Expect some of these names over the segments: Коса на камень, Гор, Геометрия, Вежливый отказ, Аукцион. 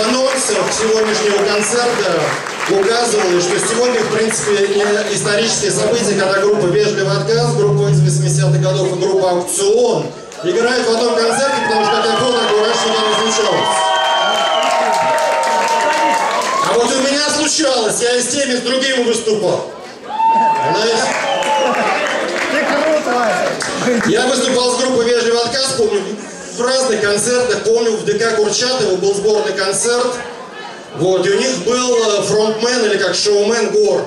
в анонсах сегодняшнего концерта указывалось, что сегодня, в принципе, не исторические события, когда группа «Вежливый отказ», группа из 80-х годов и группа «Аукцион» играют в одном концерте, потому что такого раньше не случалось. А вот у меня случалось, я и с теми, и с другими выступал. Я выступал с группой «Вежливый отказ», помню, в разных концертах, помню, в ДК Курчатова был сборный концерт, вот, и у них был фронтмен, или как шоумен, Гор.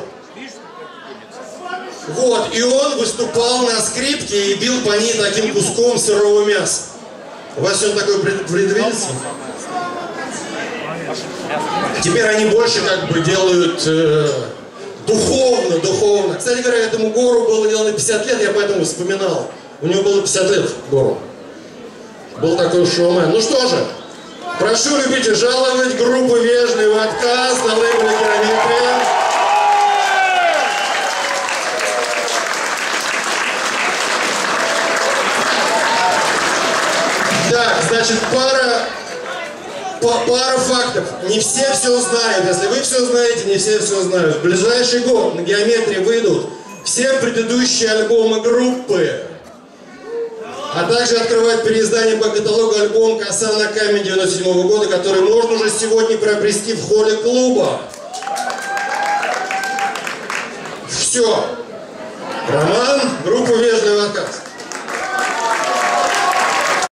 Вот, и он выступал на скрипке и бил по ней таким куском сырого мяса. У вас сегодня такое предвидится? Теперь они больше как бы делают духовно. Кстати говоря, этому Гору было дело 50 лет, я поэтому вспоминал. У него было 50 лет, Гору. Был такой шоумен. Ну что же, прошу любить и жаловать группу «Вежливый отказ» на лейбле «Геометрия». Так, значит, пара фактов. Не все все знают. Если вы все знаете, не все все знают. В ближайший год на «Геометрии» выйдут все предыдущие альбомы группы. А также открывать переиздание по каталогу альбом «Коса на камень» 97-го года, который можно уже сегодня приобрести в холле клуба. Все. Роман, группа «Вежливый отказ».